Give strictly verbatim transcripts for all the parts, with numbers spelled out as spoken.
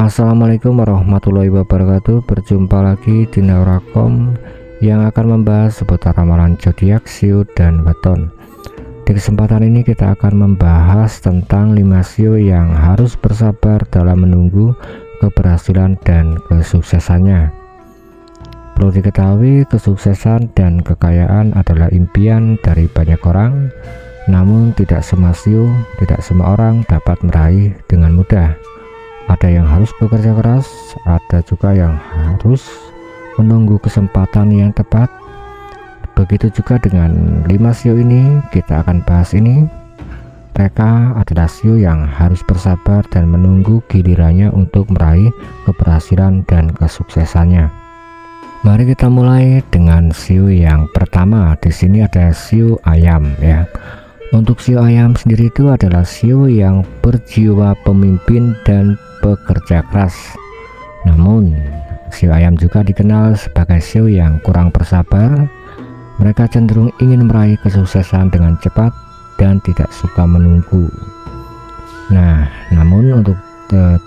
Assalamualaikum warahmatullahi wabarakatuh. Berjumpa lagi di Naura Kom yang akan membahas seputar ramalan zodiak, shio, dan weton. Di kesempatan ini kita akan membahas tentang lima shio yang harus bersabar dalam menunggu keberhasilan dan kesuksesannya. Perlu diketahui, kesuksesan dan kekayaan adalah impian dari banyak orang, namun tidak semua shio, tidak semua orang dapat meraih dengan mudah. Ada yang harus bekerja keras, ada juga yang harus menunggu kesempatan yang tepat. Begitu juga dengan lima shio ini, kita akan bahas ini. Mereka adalah shio yang harus bersabar dan menunggu gilirannya untuk meraih keberhasilan dan kesuksesannya. Mari kita mulai dengan shio yang pertama. Di sini ada shio ayam ya. Untuk shio ayam sendiri itu adalah shio yang berjiwa pemimpin dan pekerja keras. Namun shio ayam juga dikenal sebagai shio yang kurang bersabar. Mereka cenderung ingin meraih kesuksesan dengan cepat dan tidak suka menunggu. Nah, namun untuk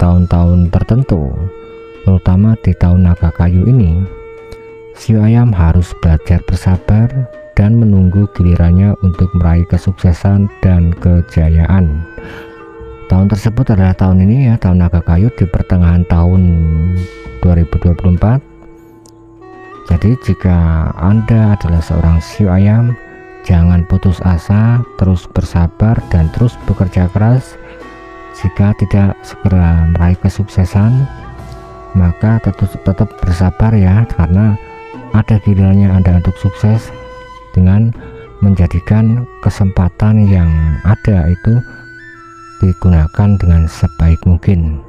tahun-tahun tertentu, terutama di tahun naga kayu ini, shio ayam harus belajar bersabar dan menunggu gilirannya untuk meraih kesuksesan dan kejayaan. Tahun tersebut adalah tahun ini ya, tahun naga kayu di pertengahan tahun dua ribu dua puluh empat. Jadi jika Anda adalah seorang shio ayam, jangan putus asa, terus bersabar dan terus bekerja keras. Jika tidak segera meraih kesuksesan, maka tetap, tetap bersabar ya, karena ada gilirannya Anda untuk sukses dengan menjadikan kesempatan yang ada itu digunakan dengan sebaik mungkin.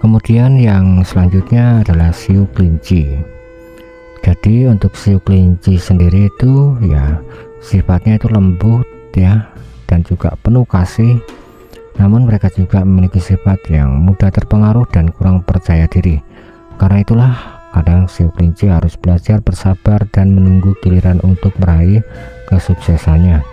Kemudian yang selanjutnya adalah shio kelinci. Jadi untuk shio kelinci sendiri itu ya sifatnya itu lembut ya, dan juga penuh kasih. Namun mereka juga memiliki sifat yang mudah terpengaruh dan kurang percaya diri. Karena itulah kadang shio kelinci harus belajar bersabar dan menunggu giliran untuk meraih kesuksesannya.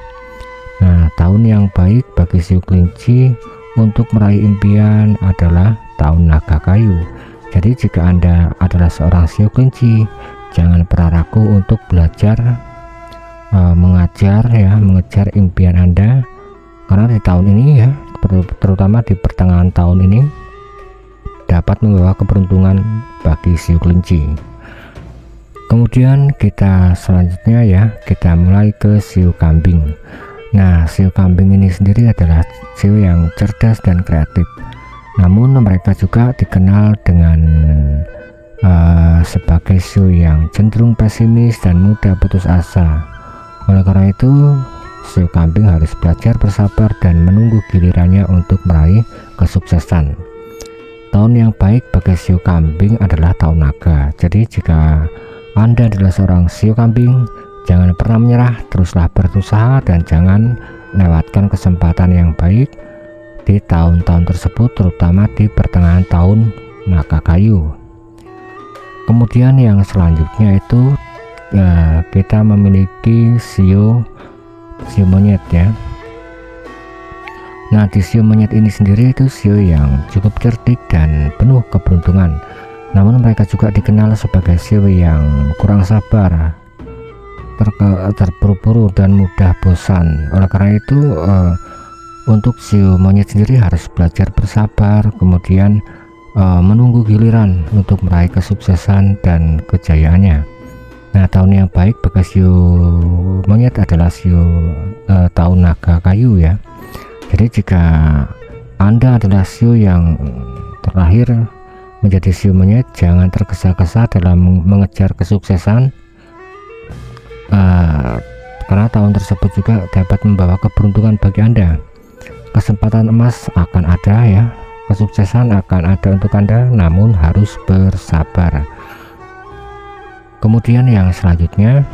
Nah, tahun yang baik bagi shio kelinci untuk meraih impian adalah tahun naga kayu. Jadi jika Anda adalah seorang shio kelinci, jangan pernah ragu untuk belajar e, mengajar ya, mengejar impian Anda, karena di tahun ini ya, terutama di pertengahan tahun ini, dapat membawa keberuntungan bagi shio kelinci. Kemudian kita selanjutnya ya, kita mulai ke shio kambing. Nah, shio kambing ini sendiri adalah shio yang cerdas dan kreatif. Namun mereka juga dikenal dengan uh, sebagai shio yang cenderung pesimis dan mudah putus asa. Oleh karena itu, shio kambing harus belajar bersabar dan menunggu gilirannya untuk meraih kesuksesan. Tahun yang baik bagi shio kambing adalah tahun naga. Jadi jika Anda adalah seorang shio kambing, jangan pernah menyerah, teruslah berusaha dan jangan lewatkan kesempatan yang baik di tahun-tahun tersebut, terutama di pertengahan tahun naga kayu. Kemudian yang selanjutnya itu ya, kita memiliki shio shio monyet ya. Nah, di shio monyet ini sendiri itu shio yang cukup cerdik dan penuh keberuntungan. Namun mereka juga dikenal sebagai shio yang kurang sabar, terburu-buru dan mudah bosan. Oleh karena itu, uh, untuk shio monyet sendiri harus belajar bersabar, kemudian uh, menunggu giliran untuk meraih kesuksesan dan kejayaannya. Nah, tahun yang baik bagi shio monyet adalah shio uh, tahun naga kayu ya. Jadi jika Anda adalah shio yang terakhir menjadi shio monyet, jangan tergesa-gesa dalam mengejar kesuksesan, uh, karena tahun tersebut juga dapat membawa keberuntungan bagi Anda. Kesempatan emas akan ada ya, kesuksesan akan ada untuk Anda, namun harus bersabar. Kemudian yang selanjutnya,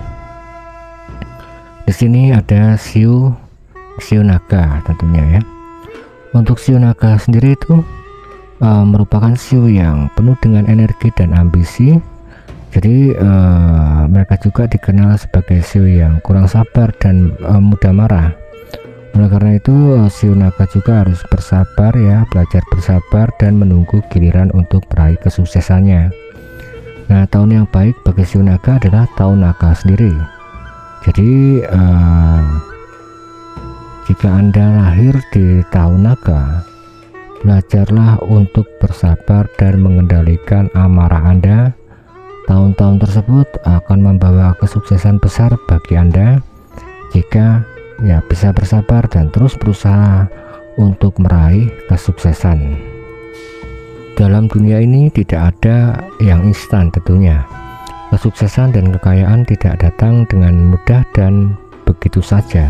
di sini ada shio shio naga tentunya ya. Untuk shio naga sendiri itu e, merupakan shio yang penuh dengan energi dan ambisi. Jadi e, mereka juga dikenal sebagai shio yang kurang sabar dan e, mudah marah. Oleh karena itu, Shio Naga juga harus bersabar ya, belajar bersabar dan menunggu giliran untuk meraih kesuksesannya. Nah, tahun yang baik bagi Shio Naga adalah tahun naga sendiri. Jadi eh, jika Anda lahir di tahun naga, belajarlah untuk bersabar dan mengendalikan amarah Anda. Tahun-tahun tersebut akan membawa kesuksesan besar bagi Anda jika ya bisa bersabar dan terus berusaha untuk meraih kesuksesan. Dalam dunia ini tidak ada yang instan tentunya. Kesuksesan dan kekayaan tidak datang dengan mudah dan begitu saja.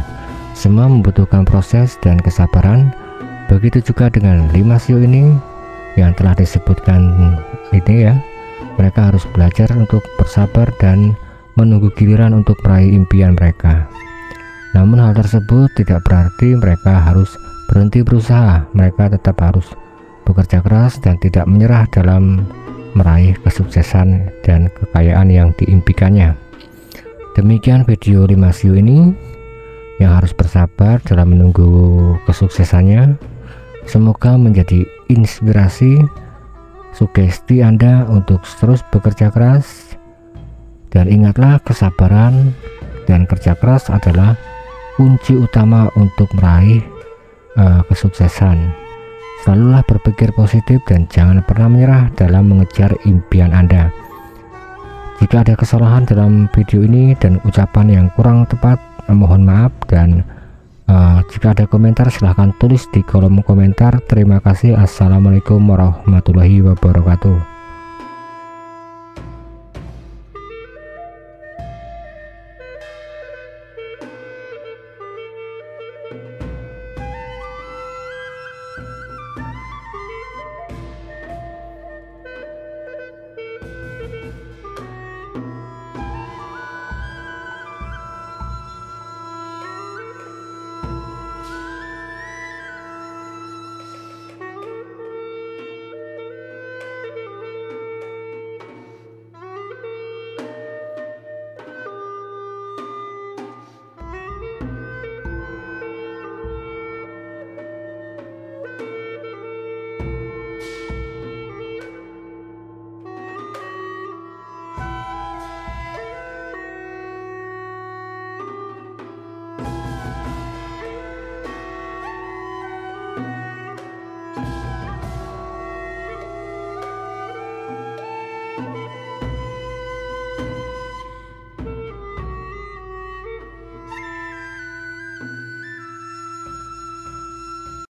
Semua membutuhkan proses dan kesabaran. Begitu juga dengan lima shio ini yang telah disebutkan ini ya. Mereka harus belajar untuk bersabar dan menunggu giliran untuk meraih impian mereka. Namun hal tersebut tidak berarti mereka harus berhenti berusaha. Mereka tetap harus bekerja keras dan tidak menyerah dalam meraih kesuksesan dan kekayaan yang diimpikannya. Demikian video lima shio ini yang harus bersabar dalam menunggu kesuksesannya. Semoga menjadi inspirasi, sugesti Anda untuk terus bekerja keras. Dan ingatlah, kesabaran dan kerja keras adalah kunci utama untuk meraih uh, kesuksesan. Selalulah berpikir positif dan jangan pernah menyerah dalam mengejar impian Anda. Jika ada kesalahan dalam video ini dan ucapan yang kurang tepat, mohon maaf. Dan uh, jika ada komentar, silahkan tulis di kolom komentar. Terima kasih. Assalamualaikum warahmatullahi wabarakatuh.